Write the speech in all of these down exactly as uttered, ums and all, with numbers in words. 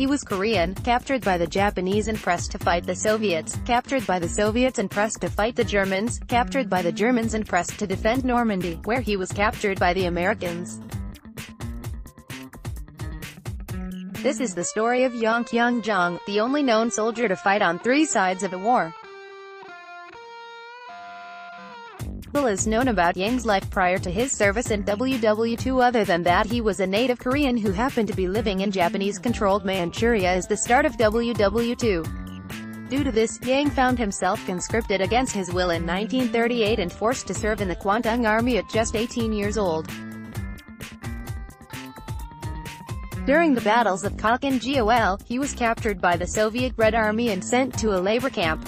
He was Korean, captured by the Japanese and pressed to fight the Soviets, captured by the Soviets and pressed to fight the Germans, captured by the Germans and pressed to defend Normandy, where he was captured by the Americans. This is the story of Yang Kyoungjong, the only known soldier to fight on three sides of a war. Little is known about Yang's life prior to his service in World War Two other than that he was a native Korean who happened to be living in Japanese-controlled Manchuria as the start of World War Two. Due to this, Yang found himself conscripted against his will in nineteen thirty-eight and forced to serve in the Kwantung Army at just eighteen years old. During the battles of Khalkhin Gol, he was captured by the Soviet Red Army and sent to a labor camp.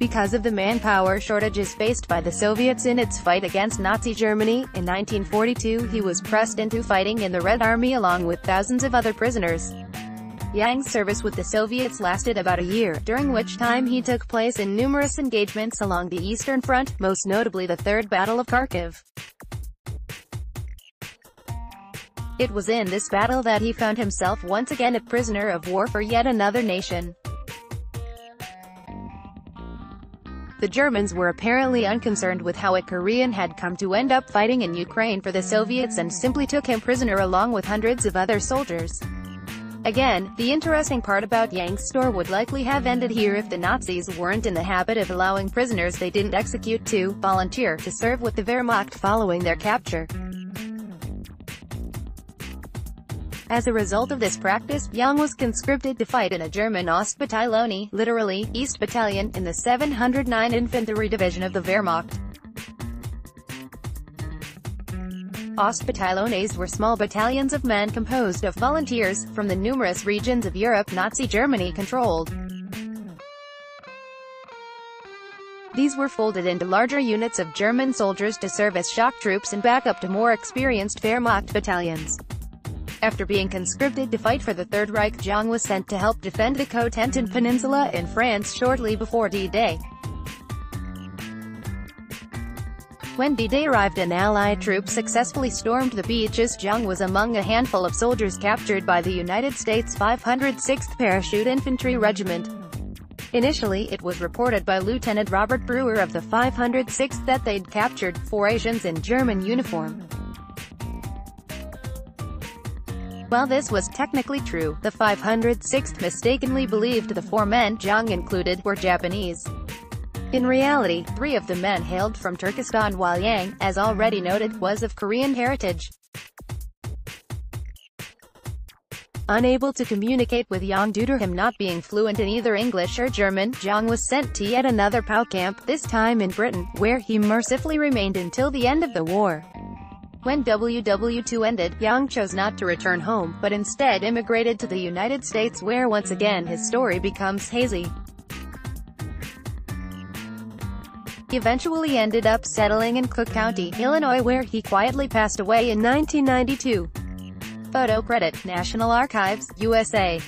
Because of the manpower shortages faced by the Soviets in its fight against Nazi Germany, in nineteen forty-two he was pressed into fighting in the Red Army along with thousands of other prisoners. Yang's service with the Soviets lasted about a year, during which time he took place in numerous engagements along the Eastern Front, most notably the Third Battle of Kharkiv. It was in this battle that he found himself once again a prisoner of war for yet another nation. The Germans were apparently unconcerned with how a Korean had come to end up fighting in Ukraine for the Soviets and simply took him prisoner along with hundreds of other soldiers. Again, the interesting part about Yang's story would likely have ended here if the Nazis weren't in the habit of allowing prisoners they didn't execute to volunteer to serve with the Wehrmacht following their capture. As a result of this practice, Yang was conscripted to fight in a German Ostbataillon, literally, East Battalion, in the seven hundred nine Infantry Division of the Wehrmacht. Ostbataillons were small battalions of men composed of volunteers, from the numerous regions of Europe Nazi Germany controlled. These were folded into larger units of German soldiers to serve as shock troops and backup to more experienced Wehrmacht battalions. After being conscripted to fight for the Third Reich, Yang was sent to help defend the Cotentin Peninsula in France shortly before D Day. When D Day arrived and Allied troops successfully stormed the beaches, Yang was among a handful of soldiers captured by the United States five hundred sixth Parachute Infantry Regiment. Initially, it was reported by Lieutenant Robert Brewer of the five hundred sixth that they'd captured four Asians in German uniform. While this was technically true, the five hundred sixth mistakenly believed the four men, Yang included, were Japanese. In reality, three of the men hailed from Turkestan while Yang, as already noted, was of Korean heritage. Unable to communicate with Yang due to him not being fluent in either English or German, Yang was sent to yet another POW camp, this time in Britain, where he mercifully remained until the end of the war. When World War Two ended, Yang chose not to return home, but instead immigrated to the United States where once again his story becomes hazy. He eventually ended up settling in Cook County, Illinois, where he quietly passed away in nineteen ninety-two. Photo credit, National Archives, U S A.